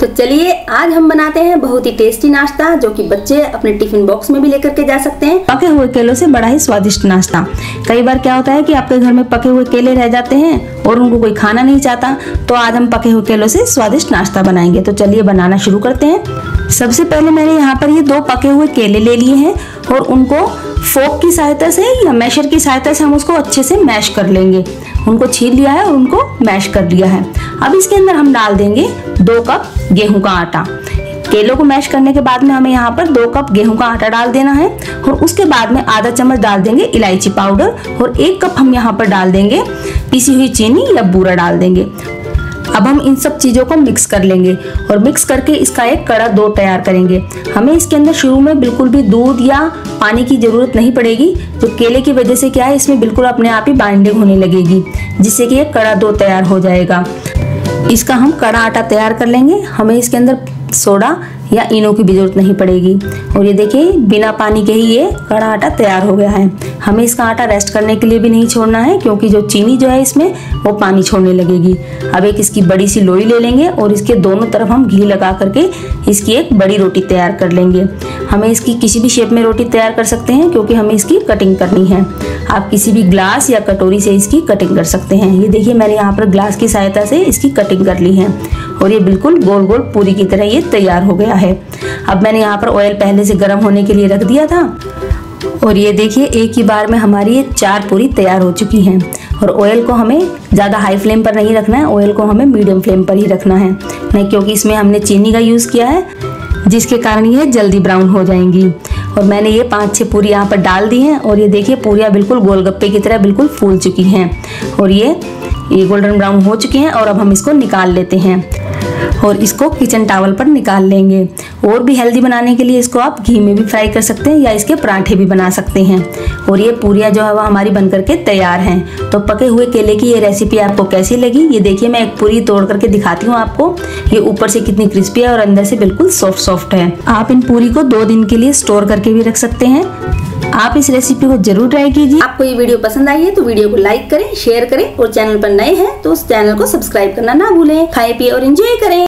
तो चलिए आज हम बनाते हैं बहुत ही टेस्टी नाश्ता जो कि बच्चे अपने टिफिन बॉक्स में भी लेकर के जा सकते हैं। पके हुए केलों से बड़ा ही स्वादिष्ट नाश्ता। कई बार क्या होता है कि आपके घर में पके हुए केले रह जाते हैं और उनको कोई खाना नहीं चाहता, तो आज हम पके हुए केलों से स्वादिष्ट नाश्ता बनाएंगे। तो चलिए बनाना शुरू करते हैं। सबसे पहले मैंने यहाँ पर ये 2 पके हुए केले ले लिए हैं और उनको फोक की सहायता से या मैशर की सहायता से हम उसको अच्छे से मैश कर लेंगे। उनको छील लिया है और उनको मैश कर लिया है। अब इसके अंदर हम डाल देंगे 2 कप गेहूं का आटा। केलों को मैश करने के बाद में हमें यहाँ पर 2 कप गेहूं का आटा डाल देना है और उसके बाद में आधा चम्मच डाल देंगे इलायची पाउडर और 1 कप हम यहाँ पर डाल देंगे पिसी हुई चीनी या बूरा डाल देंगे। अब हम इन सब चीज़ों को मिक्स कर लेंगे और मिक्स करके इसका एक कड़ा डो तैयार करेंगे। हमें इसके अंदर शुरू में बिल्कुल भी दूध या पानी की ज़रूरत नहीं पड़ेगी। तो केले की वजह से क्या है, इसमें बिल्कुल अपने आप ही बाइंडिंग होने लगेगी, जिससे कि एक कड़ा डो तैयार हो जाएगा। इसका हम कड़ा आटा तैयार कर लेंगे। हमें इसके अंदर सोडा या इनो की भी जरूरत नहीं पड़ेगी। और ये देखिए बिना पानी के ही ये कड़ा आटा तैयार हो गया है। हमें इसका आटा रेस्ट करने के लिए भी नहीं छोड़ना है, क्योंकि जो चीनी जो है इसमें वो पानी छोड़ने लगेगी। अब एक इसकी बड़ी सी लोई ले लेंगे और इसके दोनों तरफ हम घी लगा करके इसकी एक बड़ी रोटी तैयार कर लेंगे। हमें इसकी किसी भी शेप में रोटी तैयार कर सकते हैं, क्योंकि हमें इसकी कटिंग करनी है। आप किसी भी ग्लास या कटोरी से इसकी कटिंग कर सकते हैं। ये देखिए मैंने यहाँ पर ग्लास की सहायता से इसकी कटिंग कर ली है और ये बिल्कुल गोल गोल पूरी की तरह ये तैयार हो गया है। अब मैंने यहाँ पर ऑयल पहले से गर्म होने के लिए रख दिया था और ये देखिए एक ही बार में हमारी ये 4 पूरी तैयार हो चुकी हैं। और ऑयल को हमें ज़्यादा हाई फ्लेम पर नहीं रखना है, ऑयल को हमें मीडियम फ्लेम पर ही रखना है, नहीं क्योंकि इसमें हमने चीनी का यूज़ किया है, जिसके कारण ये जल्दी ब्राउन हो जाएंगी। और मैंने ये 5-6 पूरी यहाँ पर डाल दी हैं और ये देखिए पूरियाँ बिल्कुल गोलगप्पे की तरह बिल्कुल फूल चुकी हैं और ये गोल्डन ब्राउन हो चुके हैं। और अब हम इसको निकाल लेते हैं और इसको किचन टावल पर निकाल लेंगे। और भी हेल्दी बनाने के लिए इसको आप घी में भी फ्राई कर सकते हैं या इसके पराठे भी बना सकते हैं। और ये पूरियाँ जो है वह हमारी बन करके तैयार हैं। तो पके हुए केले की ये रेसिपी आपको कैसी लगी, ये देखिए मैं एक पूरी तोड़ करके दिखाती हूँ आपको। ये ऊपर से कितनी क्रिस्पी है और अंदर से बिल्कुल सॉफ्ट सॉफ्ट है। आप इन पूरी को 2 दिन के लिए स्टोर करके भी रख सकते हैं। आप इस रेसिपी को जरूर ट्राई कीजिए। आपको ये वीडियो पसंद आई है तो वीडियो को लाइक करें, शेयर करें और चैनल पर नए हैं तो उस चैनल को सब्सक्राइब करना ना भूलें। खाए पिए और एंजॉय करें।